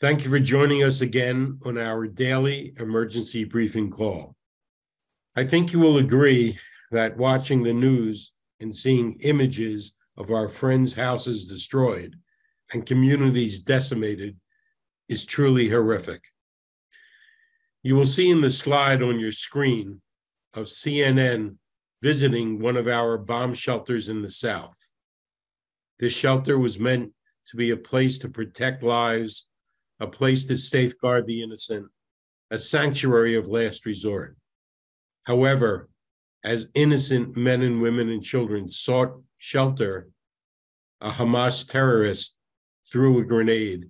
Thank you for joining us again on our daily emergency briefing call. I think you will agree that watching the news and seeing images of our friends' houses destroyed and communities decimated is truly horrific. You will see in the slide on your screen of CNN visiting one of our bomb shelters in the South. This shelter was meant to be a place to protect lives, a place to safeguard the innocent, a sanctuary of last resort. However, as innocent men and women and children sought shelter, a Hamas terrorist threw a grenade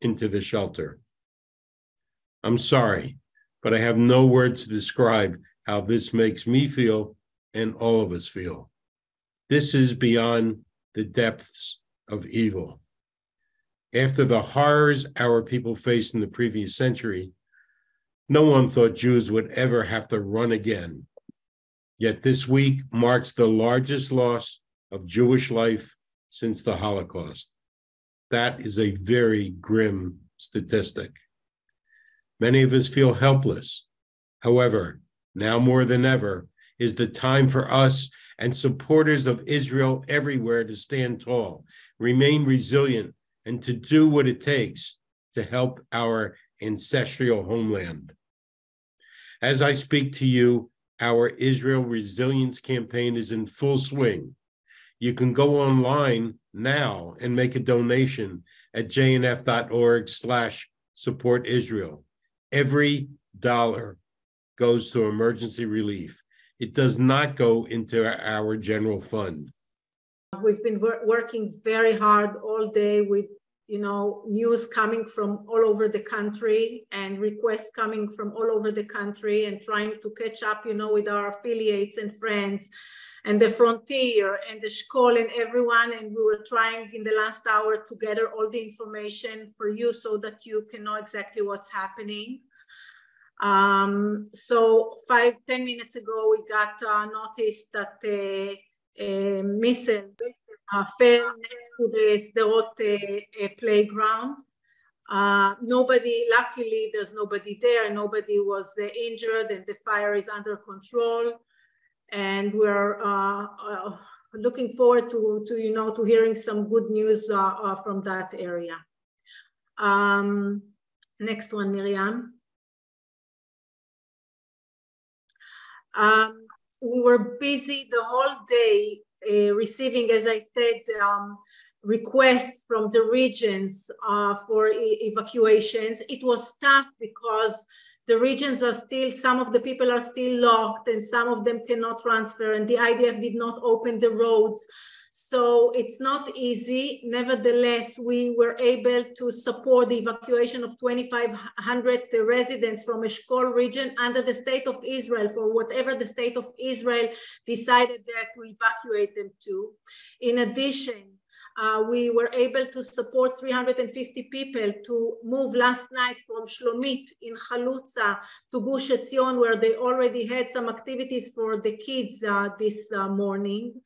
into the shelter. I'm sorry, but I have no words to describe how this makes me feel and all of us feel. This is beyond the depths of evil. After the horrors our people faced in the previous century, no one thought Jews would ever have to run again. Yet this week marks the largest loss of Jewish life since the Holocaust. That is a very grim statistic. Many of us feel helpless. However, now more than ever is the time for us and supporters of Israel everywhere to stand tall, remain resilient, and to do what it takes to help our ancestral homeland. As I speak to you, our Israel Resilience Campaign is in full swing. You can go online now and make a donation at jnf.org/supportisrael. Every dollar goes to emergency relief. It does not go into our general fund. We've been working very hard all day with, news coming from all over the country and requests coming from all over the country and trying to catch up, with our affiliates and friends and the Frontier and the Eshkol and everyone. And we were trying in the last hour to gather all the information for you so that you can know exactly what's happening. So 5-10 minutes ago, we got notice that a missile fell to the Sderot playground. Luckily, there's nobody there. Nobody was injured, and the fire is under control. And we're looking forward to hearing some good news from that area. Next one, Miriam. We were busy the whole day receiving, as I said, requests from the regions for evacuations. It was tough because the regions are still, some of the people are still locked and some of them cannot transfer, and the IDF did not open the roads. So it's not easy. Nevertheless, we were able to support the evacuation of 2,500 residents from Eshkol region under the State of Israel for whatever the State of Israel decided there to evacuate them to. In addition, we were able to support 350 people to move last night from Shlomit in Chalutza to Gush Etzion, where they already had some activities for the kids this morning.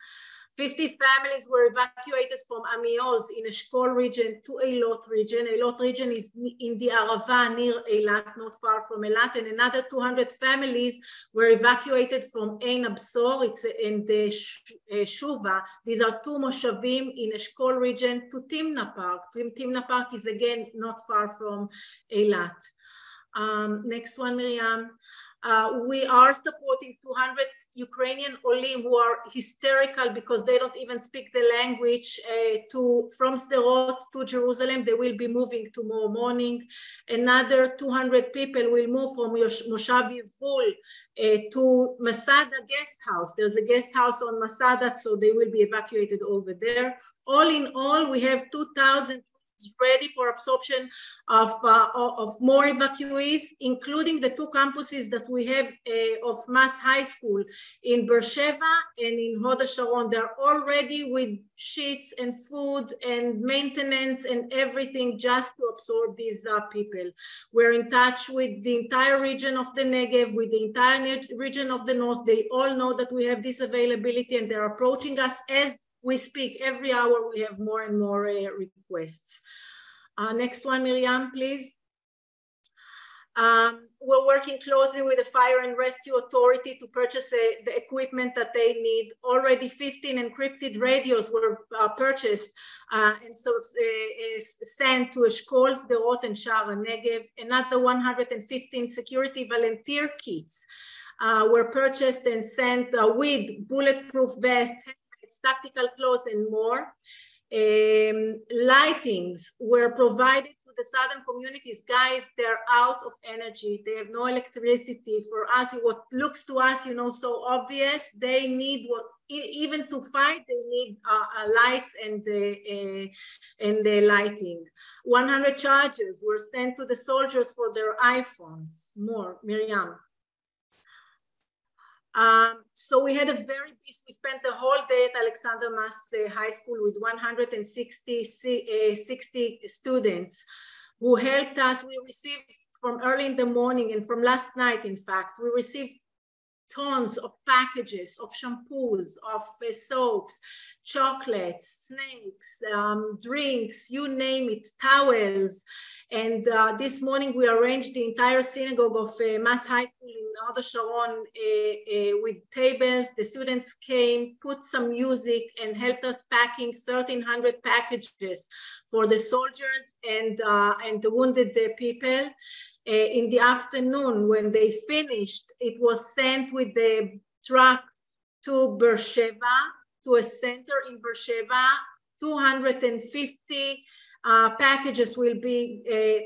50 families were evacuated from Amioz in Eshkol region to Eilot region. Eilot region is in the Arava near Eilat, not far from Eilat, and another 200 families were evacuated from Ein Absor, it's in the Shuva. These are two Moshavim in Eshkol region to Timna Park. Timna Park is again not far from Eilat. Next one, Miriam. We are supporting 200 Ukrainian Olim who are hysterical because they don't even speak the language from Sderot to Jerusalem. They will be moving tomorrow morning. Another 200 people will move from Moshavim to Masada guest house. There's a guest house on Masada, so they will be evacuated over there. All in all, we have 2,000 ready for absorption of more evacuees, including the two campuses that we have of Massey High School in Beersheva and in Hod HaSharon. They're already with sheets and food and maintenance and everything just to absorb these people. We're in touch with the entire region of the Negev, with the entire region of the North. They all know that we have this availability and they're approaching us as we speak. Every hour we have more and more requests. Next one, Miriam, please. We're working closely with the Fire and Rescue Authority to purchase the equipment that they need. Already 15 encrypted radios were purchased and so sent to Eshkol, Sderot, and Shaar HaNegev. Another 115 security volunteer kits were purchased and sent with bulletproof vests, helmets, tactical clothes, and more. Lightings were provided to the southern communities. Guys, they're out of energy. They have no electricity. For us, what looks to us, you know, so obvious, they need what, even to fight, they need lights and the lighting. 100 chargers were sent to the soldiers for their iPhones. More, Miriam. So we had a very busy, we spent the whole day at Alexander Massey High School with 160 students who helped us. We received from early in the morning and from last night, in fact, we received tons of packages of shampoos, of soaps, chocolates, snacks, drinks, you name it, towels. And this morning we arranged the entire synagogue of Mass High School in Hod HaSharon with tables. The students came, put some music, and helped us packing 1,300 packages for the soldiers and the wounded people. In the afternoon, when they finished, it was sent with the truck to Beersheva, to a center in Beersheva. 250 packages will be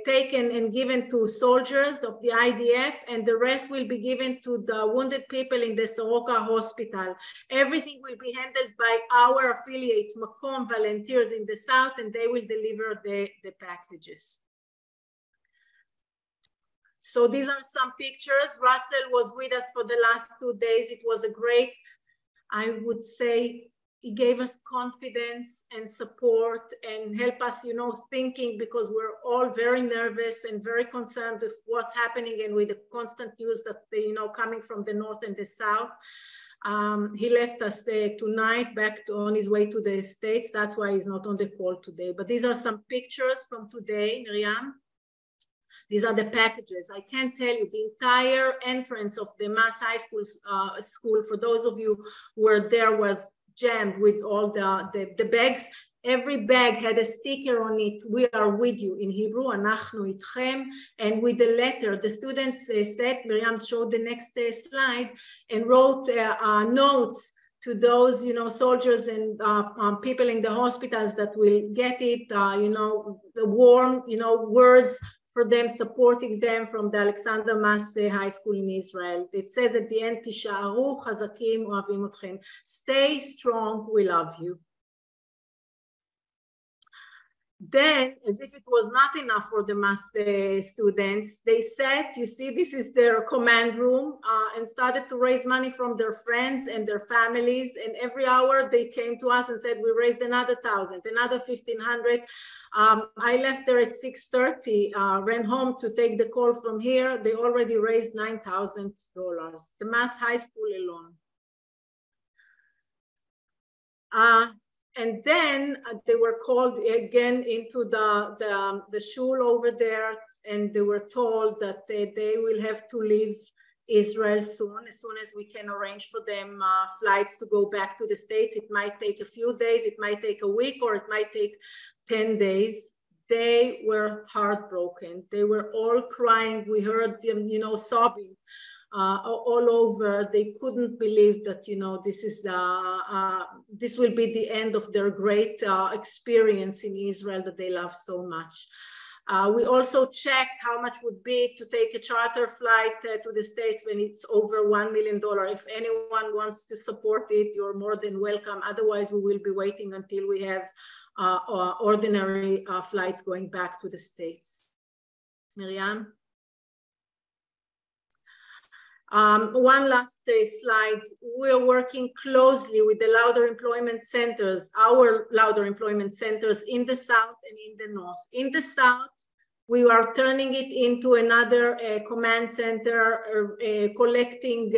taken and given to soldiers of the IDF, and the rest will be given to the wounded people in the Soroka hospital. Everything will be handled by our affiliate, Macomb volunteers in the south, and they will deliver the packages. So these are some pictures. Russell was with us for the last 2 days. It was a great, I would say, he gave us confidence and support and help us, you know, thinking, because we're all very nervous and very concerned with what's happening and with the constant news that, you know, coming from the north and the south. He left us tonight back to, on his way to the States. That's why he's not on the call today. But these are some pictures from today, Miriam. These are the packages. I can tell you the entire entrance of the Mass High School, for those of you who were there, was jammed with all the bags. Every bag had a sticker on it. We are with you in Hebrew, anachnu itchem, and with the letter. The students said, Miriam showed the next slide, and wrote notes to those, you know, soldiers and people in the hospitals that will get it, you know, the warm, you know, words for them, supporting them from the Alexander Massey High School in Israel. It says at the end, Tisharu Chazakim Ohavim Otchem. Stay strong, we love you. Then, as if it was not enough for the Massey students, they said, you see, this is their command room, and started to raise money from their friends and their families. And every hour they came to us and said, we raised another 1,000, another 1,500. I left there at 6:30, ran home to take the call from here. They already raised $9,000, the Mass High School alone. And then they were called again into the shul over there, and they were told that they will have to leave Israel soon, as soon as we can arrange for them flights to go back to the States. It might take a few days, it might take a week, or it might take 10 days. They were heartbroken. They were all crying. We heard them, you know, sobbing all over. They couldn't believe that, you know, this is this will be the end of their great experience in Israel that they love so much. We also checked how much would be to take a charter flight to the States when it's over $1 million. If anyone wants to support it, you're more than welcome. Otherwise, we will be waiting until we have ordinary flights going back to the States. Miriam? One last slide. We're working closely with the Lauder employment centers, our Lauder employment centers in the south and in the north. In the south, we are turning it into another command center, collecting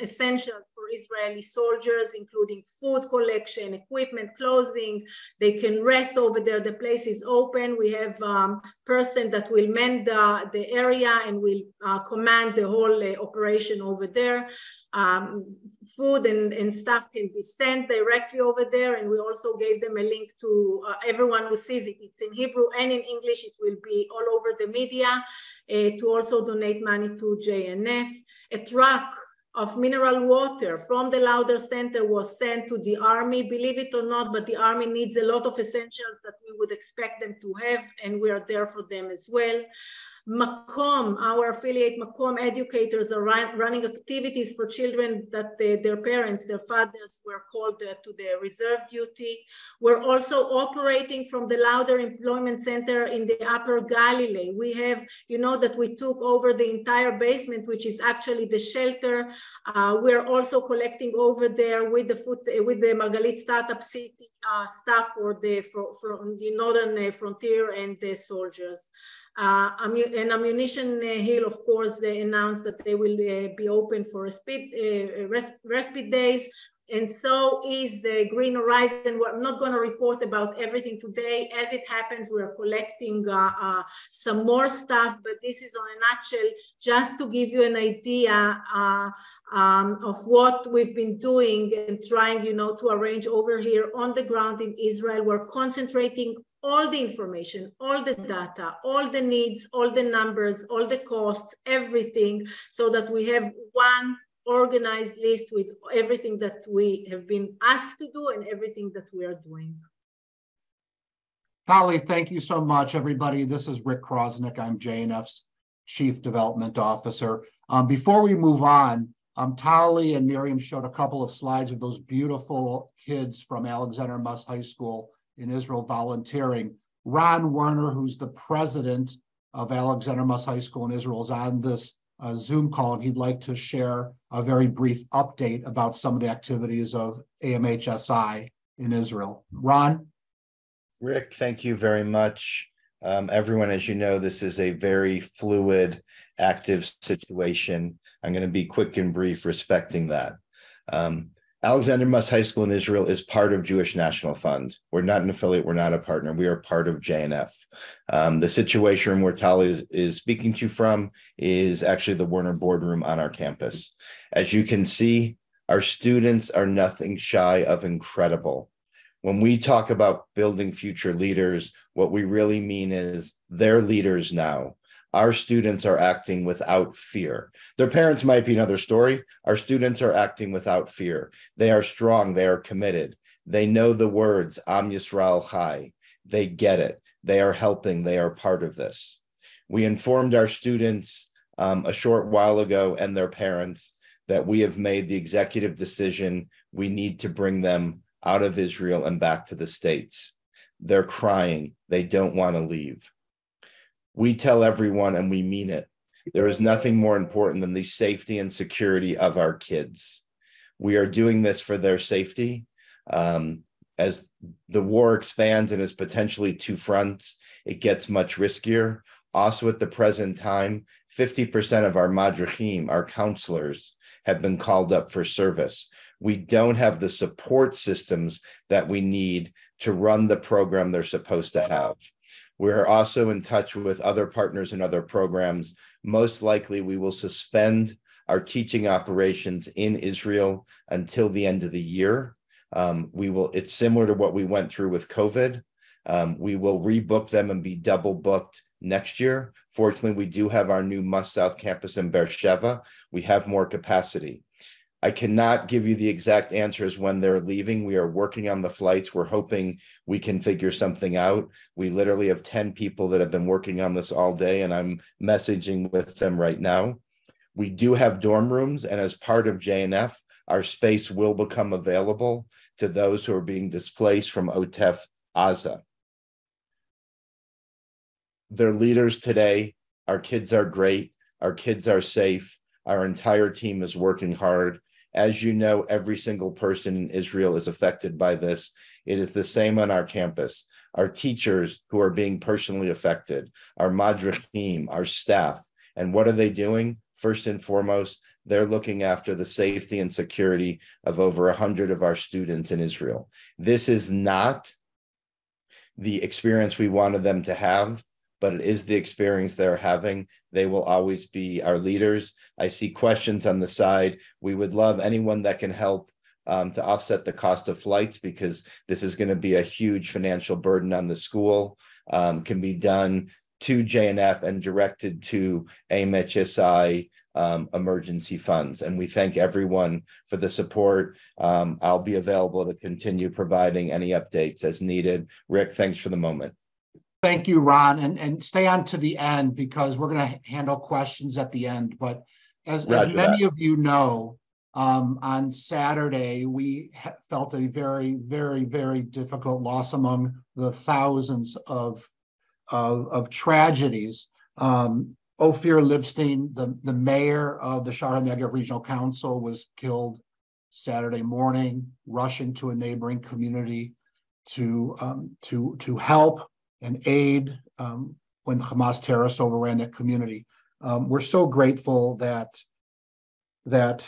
essentials for Israeli soldiers, including food collection, equipment, clothing. They can rest over there. The place is open. We have a person that will man the area and will command the whole operation over there. Food and stuff can be sent directly over there, and we also gave them a link to everyone who sees it. It's in Hebrew and in English. It will be all over the media to also donate money to JNF. A truck of mineral water from the Lauder Center was sent to the army. Believe it or not, but the army needs a lot of essentials that we would expect them to have, and we are there for them as well. Macomb, our affiliate Macomb educators are running activities for children that their parents, their fathers were called to their reserve duty. We're also operating from the Lauder Employment Center in the Upper Galilee. We have, you know, that we took over the entire basement, which is actually the shelter. We're also collecting over there with the Margalit Startup City staff for the northern frontier and the soldiers. And Ammunition Hill, of course, they announced that they will be open for respite days. And so is the Green Horizon. We're not going to report about everything today. As it happens, we're collecting some more stuff, but this is on a nutshell, just to give you an idea of what we've been doing and trying, you know, to arrange over here on the ground in Israel. We're concentrating all the information, all the data, all the needs, all the numbers, all the costs, everything, so that we have one organized list with everything that we have been asked to do and everything that we are doing. Holly, thank you so much, everybody. This is Rick Krosnick. I'm JNF's Chief Development Officer. Before we move on, Tali and Miriam showed a couple of slides of those beautiful kids from Alexander Massey High School in Israel volunteering. Ron Werner, who's the president of Alexander Massey High School in Israel, is on this Zoom call, and he'd like to share a very brief update about some of the activities of AMHSI in Israel. Ron? Rick, thank you very much. Everyone, as you know, this is a very fluid, active situation. I'm going to be quick and brief respecting that. Alexander Massey High School in Israel is part of Jewish National Fund. We're not an affiliate. We're not a partner. We are part of JNF. The situation where Tali is speaking to you from is actually the Werner boardroom on our campus. As you can see, our students are nothing shy of incredible. When we talk about building future leaders, what we really mean is they're leaders now. Our students are acting without fear. Their parents might be another story. Our students are acting without fear. They are strong. They are committed. They know the words, Am Yisrael Chai. They get it. They are helping. They are part of this. We informed our students a short while ago and their parents that we have made the executive decision we need to bring them out of Israel and back to the States. They're crying. They don't want to leave. We tell everyone, and we mean it, there is nothing more important than the safety and security of our kids. We are doing this for their safety. As the war expands and is potentially two fronts, it gets much riskier. Also at the present time, 50% of our madrichim, our counselors, have been called up for service. We don't have the support systems that we need to run the program they're supposed to have. We're also in touch with other partners and other programs. Most likely, we will suspend our teaching operations in Israel until the end of the year. It's similar to what we went through with COVID. We will rebook them and be double booked next year. Fortunately, we do have our new Must South campus in Beersheva. We have more capacity. I cannot give you the exact answers when they're leaving. We are working on the flights. We're hoping we can figure something out. We literally have 10 people that have been working on this all day, and I'm messaging with them right now. We do have dorm rooms, and as part of JNF, our space will become available to those who are being displaced from Otef Aza. They're leaders today. Our kids are great. Our kids are safe. Our entire team is working hard. As you know, every single person in Israel is affected by this. It is the same on our campus. Our teachers who are being personally affected, our madrichim, our staff, and what are they doing? First and foremost, they're looking after the safety and security of over 100 of our students in Israel. This is not the experience we wanted them to have, but it is the experience they're having. They will always be our leaders. I see questions on the side. We would love anyone that can help to offset the cost of flights, because this is going to be a huge financial burden on the school. Can be done to JNF and directed to AMHSI emergency funds. And we thank everyone for the support. I'll be available to continue providing any updates as needed. Rick, thanks for the moment. Thank you, Ron, and stay on to the end, because we're going to handle questions at the end. But as many of you know, on Saturday, we felt a very, very, very difficult loss among the thousands of tragedies. Ophir Libstein, the mayor of the Shaar HaNegev Regional Council, was killed Saturday morning, rushing to a neighboring community to help and aid when the Hamas terrorists overran that community. We're so grateful that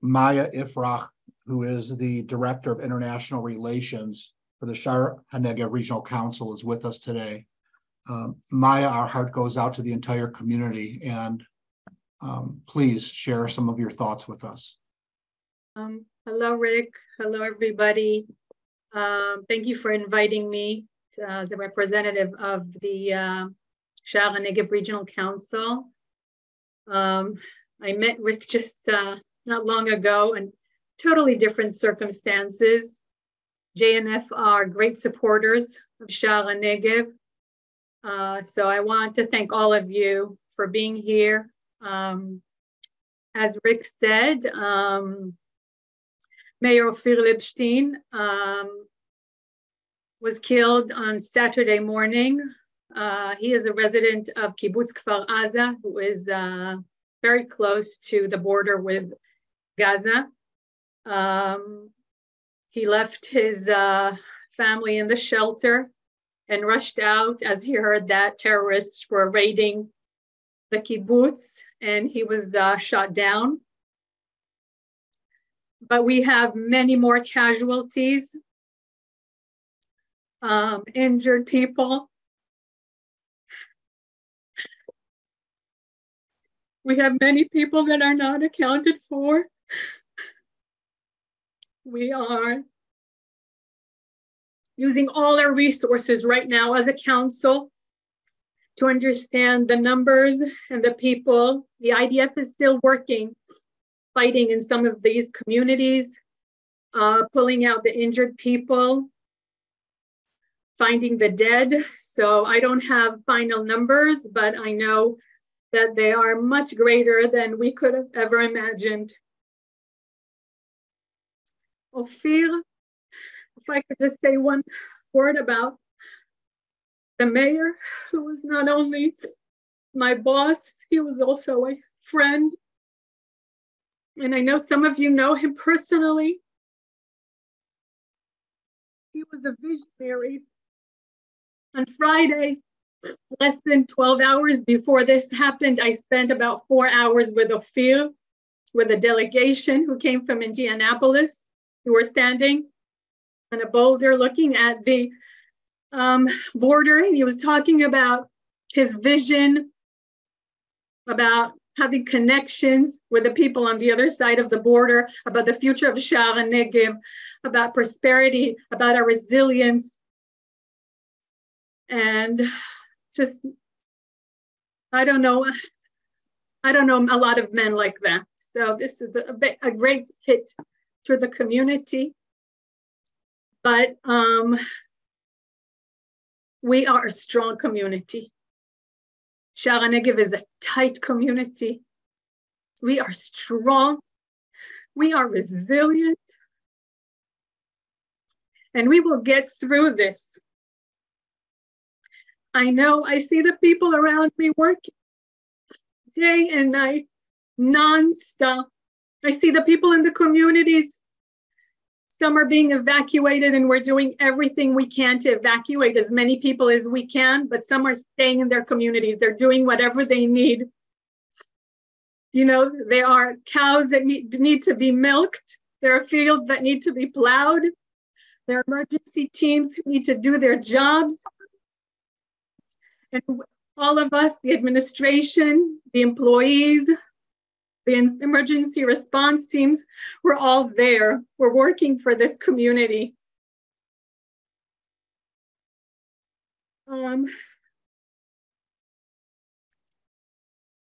Maya Ifrach, who is the Director of International Relations for the Shaar HaNegev Regional Council, is with us today. Maya, our heart goes out to the entire community, and please share some of your thoughts with us. Hello, Rick. Hello, everybody. Thank you for inviting me as a representative of the Shaar HaNegev Regional Council. I met Rick just not long ago in totally different circumstances. JNF are great supporters of Shaar HaNegev. So I want to thank all of you for being here. As Rick said, Mayor Ophir Libstein was killed on Saturday morning. He is a resident of Kibbutz Kfar Aza, who is very close to the border with Gaza. He left his family in the shelter and rushed out as he heard that terrorists were raiding the kibbutz, and he was shot down. But we have many more casualties. Injured people. We have many people that are not accounted for. We are using all our resources right now as a council to understand the numbers and the people. The IDF is still working, fighting in some of these communities, pulling out the injured people, finding the dead. So I don't have final numbers, but I know that they are much greater than we could have ever imagined. Ophir, if I could just say one word about the mayor, who was not only my boss, he was also a friend. And I know some of you know him personally. He was a visionary. On Friday, less than 12 hours before this happened, I spent about 4 hours with Ophir, with a delegation who came from Indianapolis, who were standing on a boulder looking at the border. And he was talking about his vision, about having connections with the people on the other side of the border, about the future of Shaar HaNegev, about prosperity, about our resilience. And just, I don't know a lot of men like that. So this is a great hit to the community. But we are a strong community. Shaar HaNegev is a tight community. We are strong. We are resilient. And we will get through this. I know, I see the people around me working day and night, nonstop. I see the people in the communities. Some are being evacuated, and we're doing everything we can to evacuate as many people as we can, but some are staying in their communities. They're doing whatever they need You know, there are cows that need to be milked. There are fields that need to be plowed. There are emergency teams who need to do their jobs. And all of us, the administration, the employees, the emergency response teams, we're all there. We're working for this community.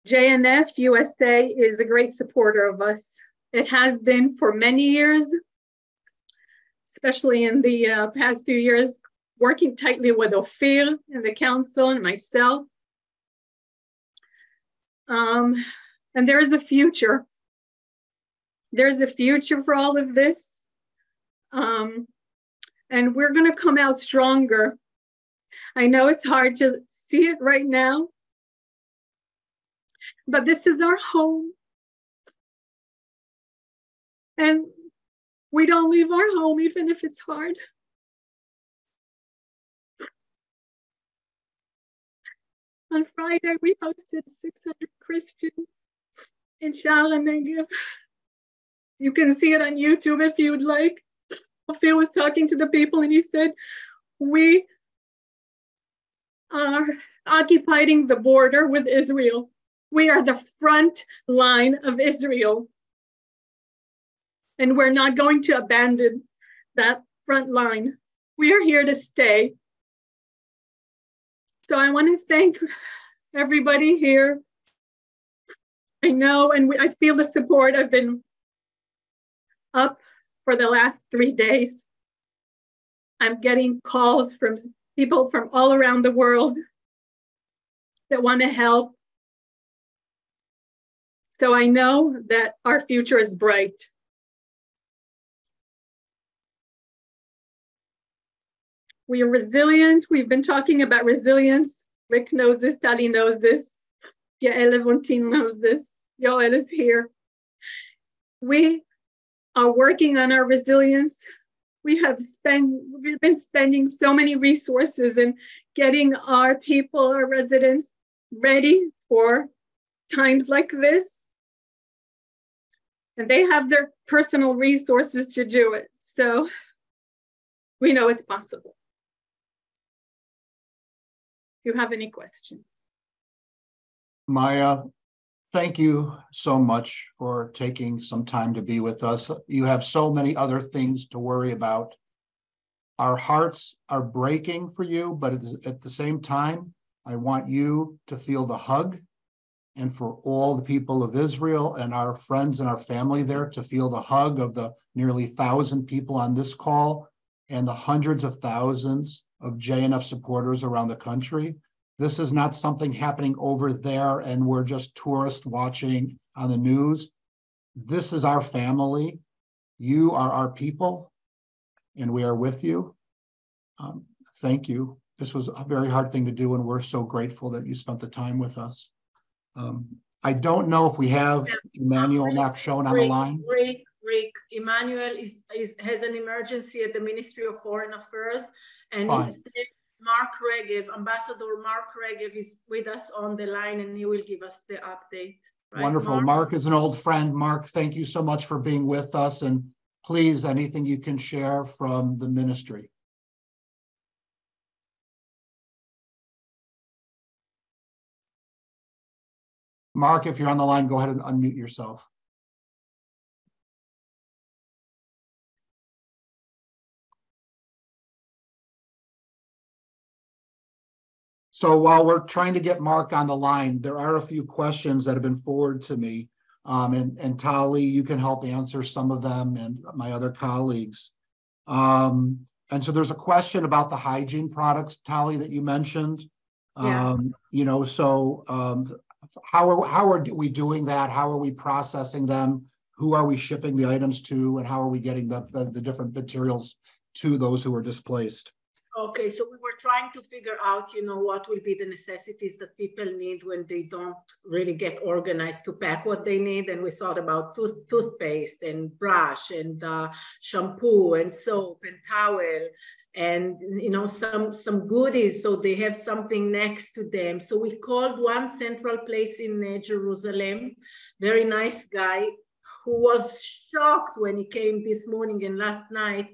JNF USA is a great supporter of us. It has been for many years, especially in the past few years, working tightly with Ophir and the council and myself. And there is a future. There is a future for all of this. And we're gonna come out stronger. I know it's hard to see it right now, but this is our home. And we don't leave our home, even if it's hard. On Friday, we hosted 600 Christians in Shaar HaNegev. You can see it on YouTube if you'd like. Ophir was talking to the people and he said, we are occupying the border with Israel. We are the front line of Israel. And we're not going to abandon that front line. We are here to stay. So I want to thank everybody here. I know, and I feel the support. I've been up for the last 3 days. I'm getting calls from people from all around the world that want to help. So I know that our future is bright. We are resilient. We've been talking about resilience. Rick knows this, Tali knows this. Yael Levontin knows this. Yoel is here. We are working on our resilience. We've been spending so many resources in getting our people, our residents, ready for times like this. And they have their personal resources to do it. So we know it's possible. You have any questions? Maya, thank you so much for taking some time to be with us. You have so many other things to worry about. Our hearts are breaking for you, but at the same time, I want you to feel the hug, and for all the people of Israel and our friends and our family there to feel the hug of the nearly 1,000 people on this call and the hundreds of thousands of JNF supporters around the country. This is not something happening over there and we're just tourists watching on the news. This is our family. You are our people and we are with you. Thank you. This was a very hard thing to do and we're so grateful that you spent the time with us. I don't know if we have Emmanuel Nakshon on the line. Rick, Emmanuel has an emergency at the Ministry of Foreign Affairs, and instead Mark Regev, Ambassador Mark Regev is with us on the line and he will give us the update. Right, wonderful. Mark is an old friend. Mark, thank you so much for being with us, and please, anything you can share from the ministry. Mark, if you're on the line, go ahead and unmute yourself. So while we're trying to get Mark on the line, there are a few questions that have been forwarded to me. And Tali, you can help answer some of them and my other colleagues. And so there's a question about the hygiene products, Tali, that you mentioned. You know, so how are we doing that? How are we processing them? Who are we shipping the items to? And how are we getting the different materials to those who are displaced? Okay, so we were trying to figure out, you know, what will be the necessities that people need when they don't really get organized to pack what they need. And we thought about toothpaste and brush and shampoo and soap and towel and some goodies, so they have something next to them. So we called one central place in Jerusalem, very nice guy, who was shocked when he came this morning and last night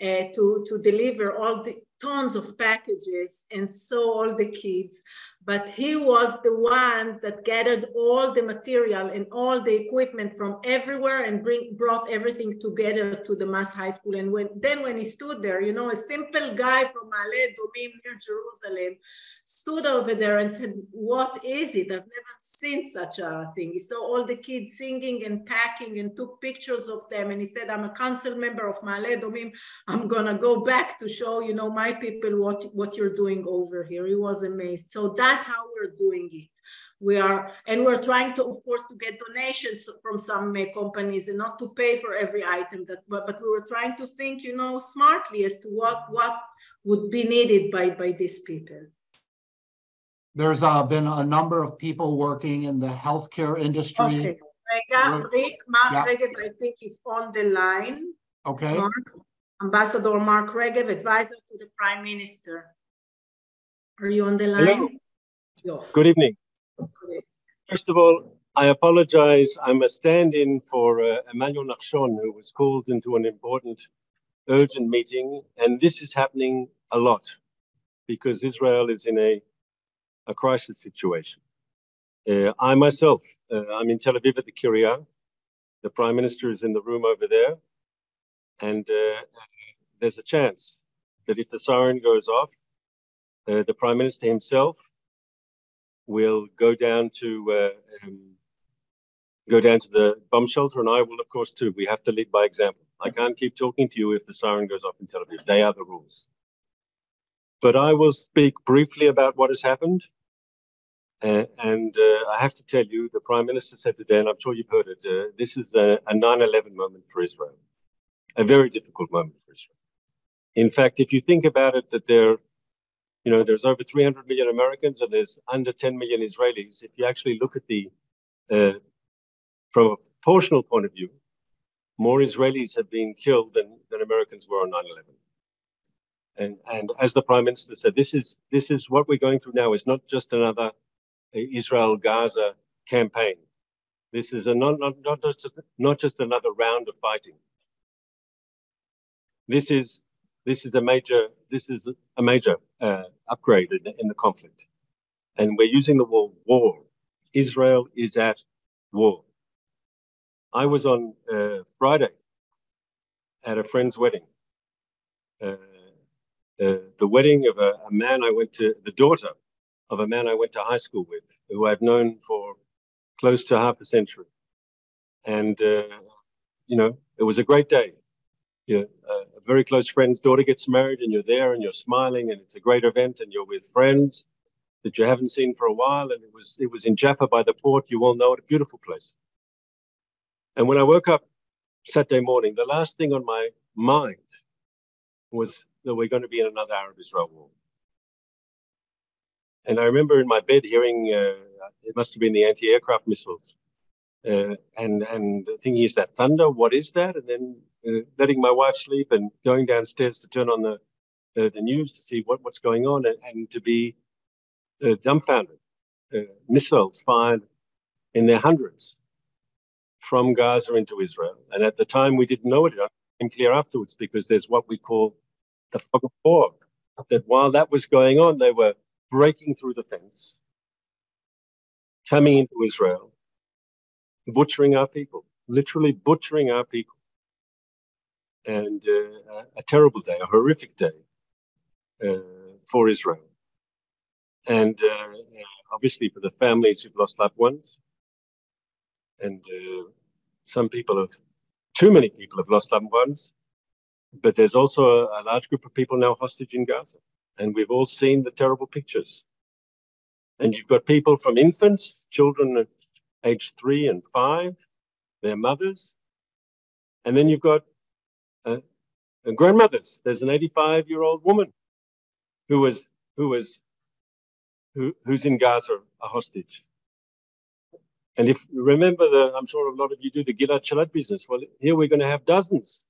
to deliver all the tons of packages, and so all the kids. But he was the one that gathered all the material and all the equipment from everywhere and brought everything together to the Massey High School. And when he stood there, a simple guy from Maale Adumim near Jerusalem stood over there and said, "What is it? I've never seen such a thing." He saw all the kids singing and packing and took pictures of them. And he said, "I'm a council member of Maale Adumim. I'm gonna go back to show, my people what you're doing over here." He was amazed. So that's how we're doing it. We're trying to, of course, to get donations from some companies and not to pay for every item, but we were trying to think, smartly as to what would be needed by these people. There's been a number of people working in the healthcare industry. Okay, Mark Regev, I think, is on the line. Okay. Ambassador Mark Regev, advisor to the Prime Minister. Are you on the line? Hello. Good evening. Okay. First of all, I apologize. I'm a stand-in for Emmanuel Nachshon, who was called into an important, urgent meeting. And this is happening a lot because Israel is in a crisis situation. I myself, I'm in Tel Aviv at the Kiria. The Prime Minister is in the room over there. And there's a chance that if the siren goes off, the Prime Minister himself will go down to the bomb shelter, and I will, of course, too. We have to lead by example. I can't keep talking to you if the siren goes off in Tel Aviv. They are the rules. But I will speak briefly about what has happened. I have to tell you, the Prime Minister said today, and I'm sure you've heard it, this is a 9/11 moment for Israel, a very difficult moment for Israel. In fact, if you think about it, that there's over 300 million Americans and there's under 10 million Israelis. If you actually look at from a proportional point of view, more Israelis have been killed than Americans were on 9/11. And as the Prime Minister said, this is what we're going through now. It's not just another Israel-Gaza campaign. This is not just another round of fighting. This is a major upgrade in the conflict, and we're using the word war. Israel is at war. I was on Friday at a friend's wedding. The wedding of the daughter of a man I went to high school with, who I've known for close to half a century. And, it was a great day. A very close friend's daughter gets married and you're there and you're smiling and it's a great event and you're with friends that you haven't seen for a while. And it was in Jaffa by the port. You all know it, a beautiful place. And when I woke up Saturday morning, the last thing on my mind was that we're going to be in another Arab-Israel war. And I remember in my bed hearing, it must have been the anti-aircraft missiles, and thinking, is that thunder? What is that? And then letting my wife sleep and going downstairs to turn on the news to see what's going on and to be dumbfounded. Missiles fired in their hundreds from Gaza into Israel. And at the time, we didn't know it. It became clear afterwards because there's what we call the fog of war, that while that was going on, they were breaking through the fence, coming into Israel, butchering our people, literally butchering our people. And a terrible day, a horrific day for Israel. And obviously for the families who've lost loved ones. And too many people have lost loved ones. But there's also a large group of people now hostage in Gaza. And we've all seen the terrible pictures. And you've got people from infants, children at age 3 and 5, their mothers. And then you've got grandmothers. There's an 85-year-old woman who's in Gaza, a hostage. And if you remember, I'm sure a lot of you do the Gilad Shalit business. Well, here we're going to have dozens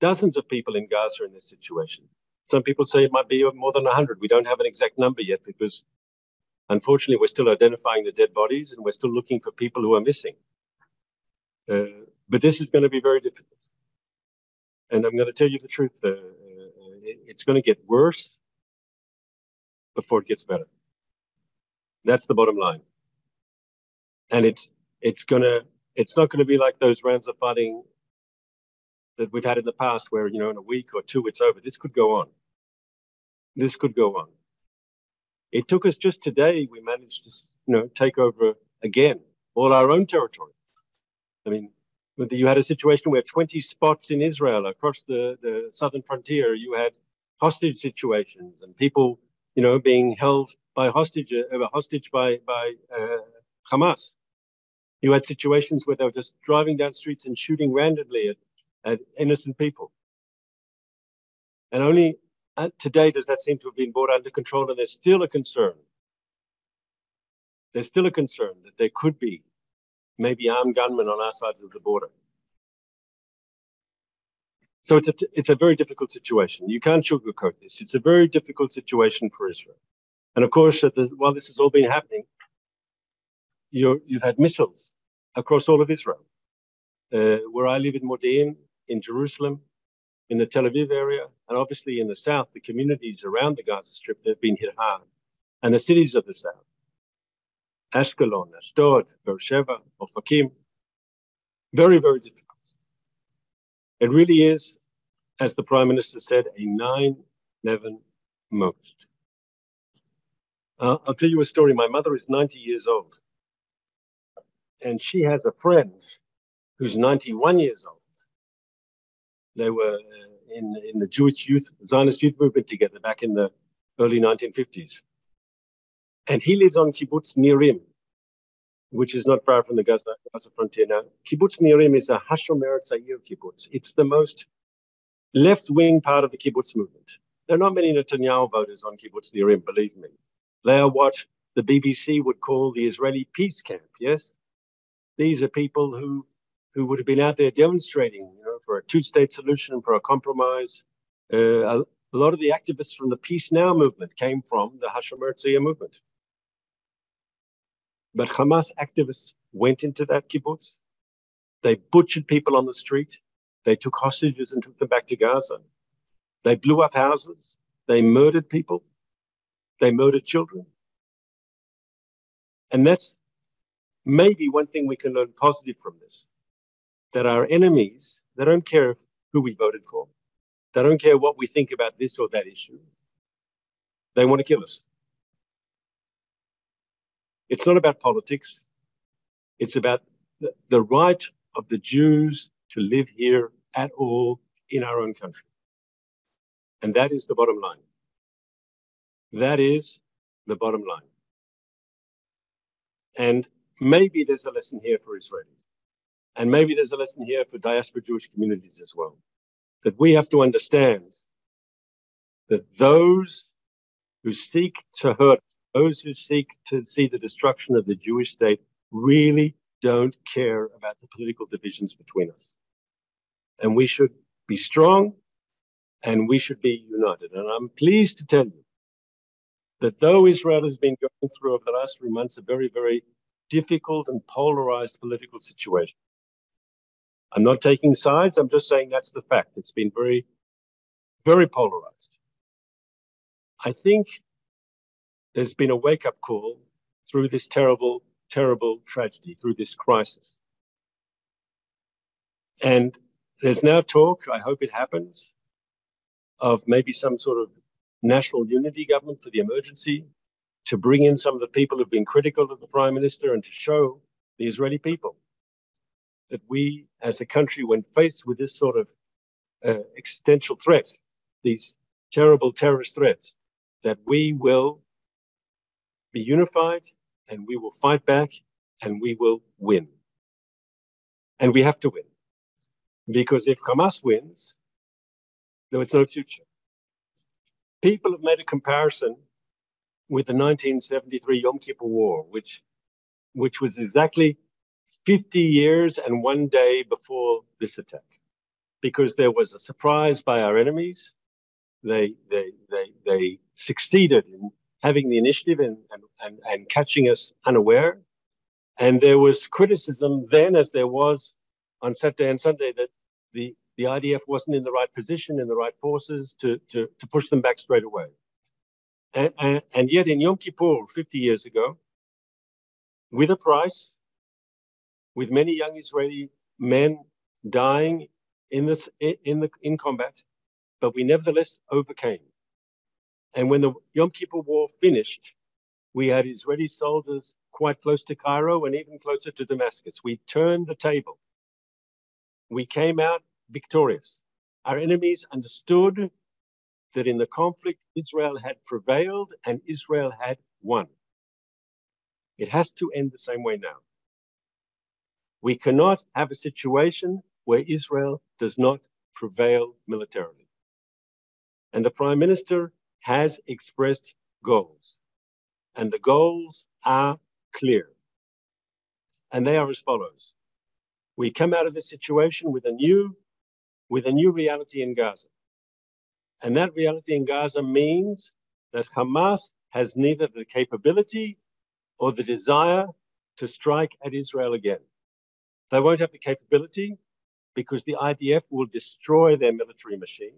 dozens of people in Gaza in this situation. Some people say it might be more than 100. We don't have an exact number yet because, unfortunately, we're still identifying the dead bodies and we're still looking for people who are missing. But this is going to be very difficult. And I'm going to tell you the truth. It's going to get worse before it gets better. That's the bottom line. And it's not going to be like those rounds of fighting that we've had in the past where, you know, in a week or two, it's over. This could go on. This could go on. It took us just today, we managed to, you know, take over again all our own territory. I mean, you had a situation where 20 spots in Israel across the southern frontier, you had hostage situations and people, you know, being held by hostage by Hamas. You had situations where they were just driving down streets and shooting randomly at innocent people. And only today does that seem to have been brought under control, and there's still a concern. There's still a concern that there could be maybe armed gunmen on our side of the border. So it's a very difficult situation. You can't sugarcoat this. It's a very difficult situation for Israel. And of course, while this has all been happening, you've had missiles across all of Israel. Where I live in Modi'in, in Jerusalem, in the Tel Aviv area, and obviously in the south, the communities around the Gaza Strip have been hit hard, and the cities of the south, Ashkelon, Ashdod, Beersheva, Ofakim, very, very difficult. It really is, as the Prime Minister said, a 9/11 most. I'll tell you a story. My mother is 90 years old, and she has a friend who's 91 years old. They were in the Jewish youth, Zionist youth movement together back in the early 1950s. And he lives on Kibbutz Nirim, which is not far from the Gaza frontier now. Kibbutz Nirim is a Hashomer Tzair kibbutz. It's the most left-wing part of the kibbutz movement. There are not many Netanyahu voters on Kibbutz Nirim, believe me. They are what the BBC would call the Israeli peace camp, yes? These are people who would have been out there demonstrating, you know, for a two-state solution, for a compromise. A lot of the activists from the Peace Now movement came from the Hashomer Tzair movement. But Hamas activists went into that kibbutz. They butchered people on the street. They took hostages and took them back to Gaza. They blew up houses. They murdered people. They murdered children. And that's maybe one thing we can learn positive from this. That our enemies, they don't care who we voted for. They don't care what we think about this or that issue. They want to kill us. It's not about politics. It's about the right of the Jews to live here at all in our own country. And that is the bottom line. That is the bottom line. And maybe there's a lesson here for Israelis. And maybe there's a lesson here for diaspora Jewish communities as well, that we have to understand that those who seek to hurt, those who seek to see the destruction of the Jewish state really don't care about the political divisions between us. And we should be strong and we should be united. And I'm pleased to tell you that though Israel has been going through over the last 3 months a very, very difficult and polarized political situation, I'm not taking sides. I'm just saying that's the fact. It's been very, very polarized. I think there's been a wake-up call through this terrible, terrible tragedy, through this crisis. And there's now talk, I hope it happens, of maybe some sort of national unity government for the emergency to bring in some of the people who've been critical of the Prime Minister and to show the Israeli people that we, as a country, when faced with this sort of existential threat, these terrible terrorist threats, that we will be unified and we will fight back and we will win. And we have to win. Because if Hamas wins, there is no future. People have made a comparison with the 1973 Yom Kippur War, which was exactly 50 years and 1 day before this attack. because there was a surprise by our enemies. They succeeded in having the initiative and catching us unaware. And there was criticism then, as there was on Saturday and Sunday, that the IDF wasn't in the right position, in the right forces to push them back straight away. And yet in Yom Kippur, 50 years ago, with a price, with many young Israeli men dying in combat, but we nevertheless overcame. And when the Yom Kippur War finished, we had Israeli soldiers quite close to Cairo and even closer to Damascus. We turned the table. We came out victorious. Our enemies understood that in the conflict, Israel had prevailed and Israel had won. It has to end the same way now. We cannot have a situation where Israel does not prevail militarily. And the Prime Minister has expressed goals. And the goals are clear. And they are as follows. We come out of this situation with a new reality in Gaza. And that reality in Gaza means that Hamas has neither the capability or the desire to strike at Israel again. They won't have the capability because the IDF will destroy their military machine.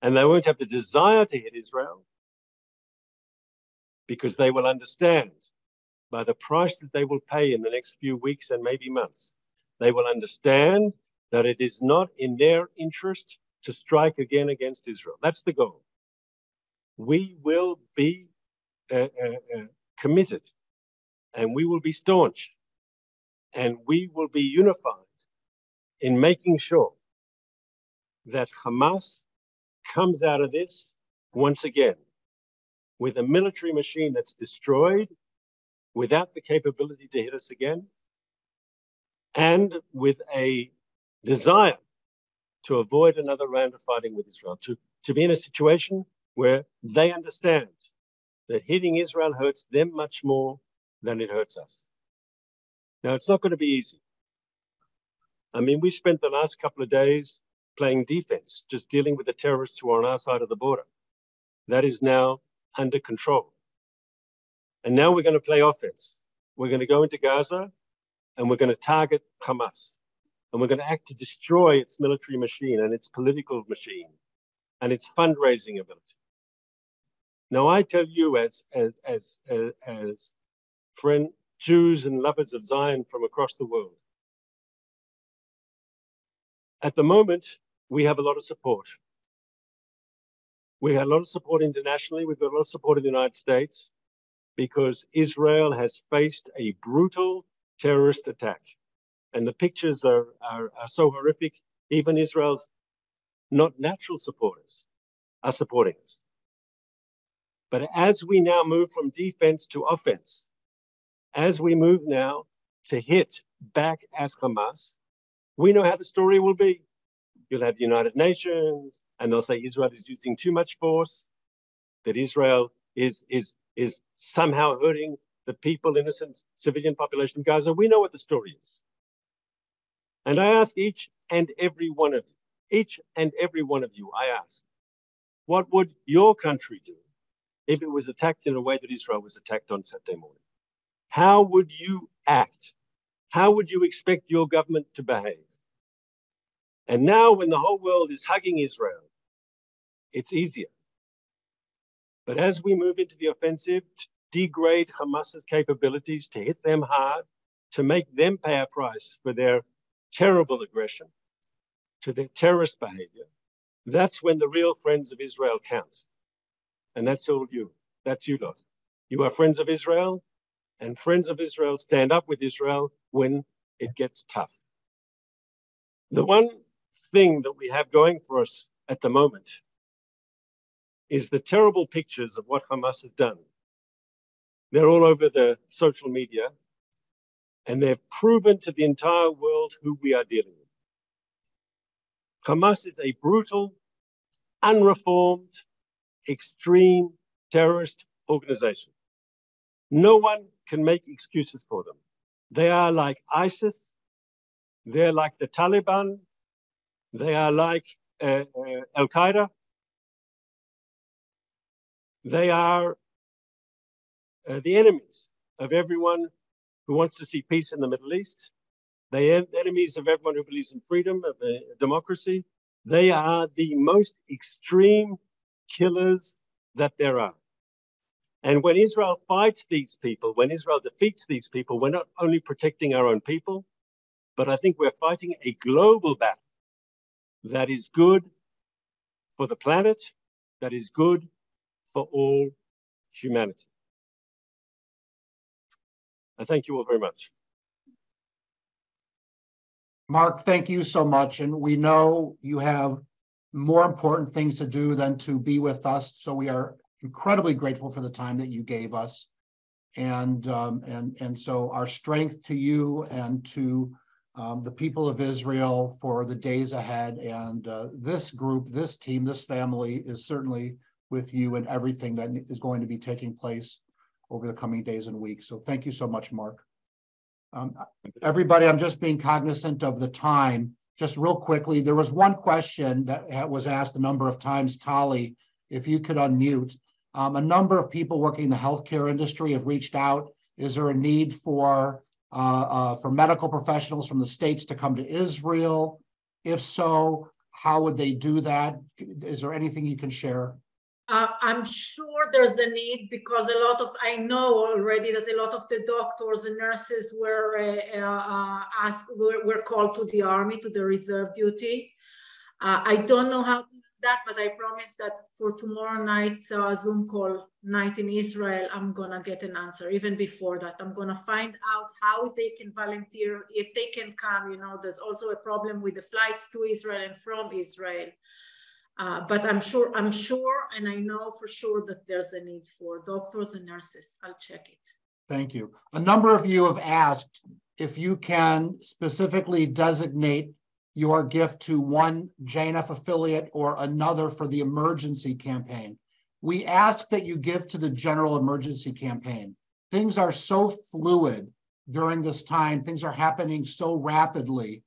And they won't have the desire to hit Israel because they will understand by the price that they will pay in the next few weeks and maybe months, they will understand that it is not in their interest to strike again against Israel. That's the goal. We will be committed, and we will be staunch, and we will be unified in making sure that Hamas comes out of this once again with a military machine that's destroyed, without the capability to hit us again, and with a desire to avoid another round of fighting with Israel, to be in a situation where they understand that hitting Israel hurts them much more than it hurts us. Now, it's not going to be easy. I mean, we spent the last couple of days playing defense, just dealing with the terrorists who are on our side of the border. That is now under control. And now we're going to play offense. We're going to go into Gaza and we're going to target Hamas. And we're going to act to destroy its military machine and its political machine and its fundraising ability. Now, I tell you as friend Jews and lovers of Zion from across the world, at the moment, we have a lot of support. We have a lot of support internationally. We've got a lot of support in the United States because Israel has faced a brutal terrorist attack. And the pictures are so horrific, even Israel's not natural supporters are supporting us. But as we now move from defense to offense, as we move now to hit back at Hamas, we know how the story will be. You'll have the United Nations, and they'll say Israel is using too much force, that Israel is somehow hurting the people, innocent civilian population of Gaza. We know what the story is. And I ask each and every one of you, I ask, what would your country do if it was attacked in a way that Israel was attacked on Saturday morning? How would you act? How would you expect your government to behave? And now when the whole world is hugging Israel, it's easier. But as we move into the offensive, to degrade Hamas's capabilities, to hit them hard, to make them pay a price for their terrible aggression, to their terrorist behavior, that's when the real friends of Israel count. And that's all you. That's you lot. You are friends of Israel, and friends of Israel stand up with Israel when it gets tough. The one thing that we have going for us at the moment is the terrible pictures of what Hamas has done. They're all over the social media, and they've proven to the entire world who we are dealing with. Hamas is a brutal, unreformed, extreme terrorist organization. No one can make excuses for them. They are like ISIS. They're like the Taliban. They are like Al-Qaeda. They are the enemies of everyone who wants to see peace in the Middle East. They are enemies of everyone who believes in freedom, of democracy. They are the most extreme killers that there are. And when Israel fights these people, when Israel defeats these people, we're not only protecting our own people, but I think we're fighting a global battle that is good for the planet, that is good for all humanity. I thank you all very much. Mark, thank you so much. And we know you have more important things to do than to be with us. So we are incredibly grateful for the time that you gave us. And so our strength to you and to the people of Israel for the days ahead. And this group, this team, this family is certainly with you in everything that is going to be taking place over the coming days and weeks. So thank you so much, Mark. Everybody, I'm just being cognizant of the time. Just real quickly, there was one question that was asked a number of times. Tali, if you could unmute. A number of people working in the healthcare industry have reached out. Is there a need for medical professionals from the States to come to Israel? If so, how would they do that? Is there anything you can share? I'm sure there's a need because I know already that a lot of the doctors and nurses were called to the army, to the reserve duty. I don't know how to do that, but I promise that for tomorrow night's Zoom call night in Israel, I'm gonna get an answer. Even before that, I'm gonna find out how they can volunteer, if they can come. You know, there's also a problem with the flights to Israel and from Israel. But I'm sure, and I know for sure that there's a need for doctors and nurses. I'll check it. Thank you. A number of you have asked if you can specifically designate your gift to one JNF affiliate or another for the emergency campaign. We ask that you give to the general emergency campaign. Things are so fluid during this time. Things are happening so rapidly.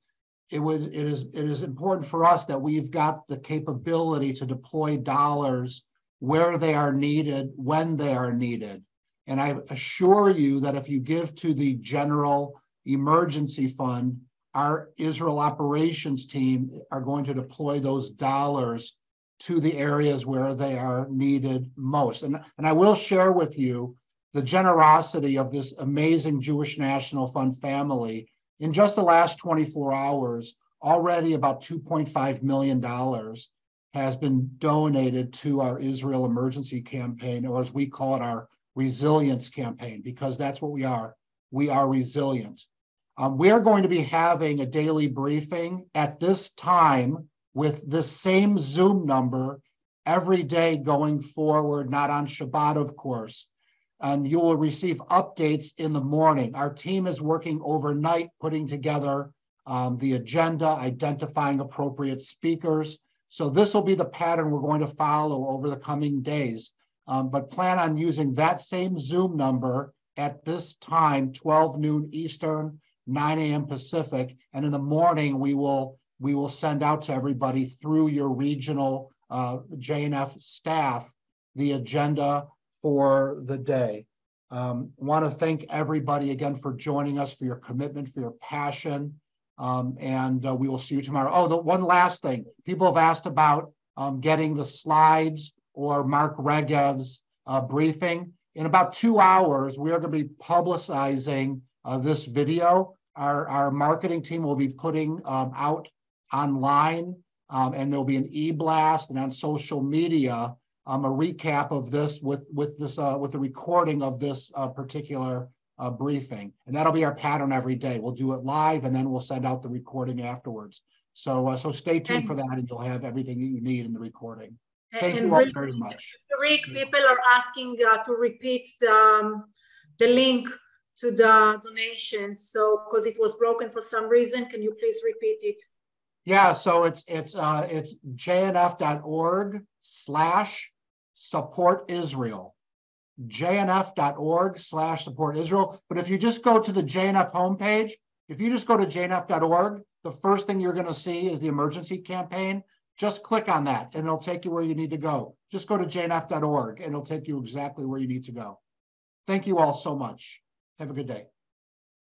It is important for us that we've got the capability to deploy dollars where they are needed, when they are needed. And I assure you that if you give to the General Emergency Fund, our Israel operations team are going to deploy those dollars to the areas where they are needed most. And I will share with you the generosity of this amazing Jewish National Fund family. In just the last 24 hours, already about $2.5 million has been donated to our Israel Emergency Campaign, or as we call it, our Resilience Campaign, because that's what we are. We are resilient. We are going to be having a daily briefing at this time with this same Zoom number every day going forward, not on Shabbat, of course. And you will receive updates in the morning. Our team is working overnight, putting together the agenda, identifying appropriate speakers. So this will be the pattern we're going to follow over the coming days. But plan on using that same Zoom number at this time, 12 noon Eastern, 9 a.m. Pacific. And in the morning, we will send out to everybody through your regional JNF staff the agenda for the day. Want to thank everybody again for joining us, for your commitment, for your passion, and we will see you tomorrow. Oh, one last thing. People have asked about getting the slides or Mark Regev's briefing. In about 2 hours, we are going to be publicizing this video. Our marketing team will be putting out online, and there'll be an e-blast and on social media, a recap of this with the recording of this particular briefing. And that'll be our pattern every day. We'll do it live and then we'll send out the recording afterwards. So stay tuned for that, and you'll have everything that you need in the recording. Thank you all very much. Rick, people are asking to repeat the link to the donations. So, because it was broken for some reason, can you please repeat it? Yeah, so it's jnf.org/SupportIsrael, jnf.org/SupportIsrael. But if you just go to the JNF homepage, if you just go to jnf.org, the first thing you're going to see is the emergency campaign. Just click on that and it'll take you where you need to go. Just go to jnf.org and it'll take you exactly where you need to go. Thank you all so much. Have a good day.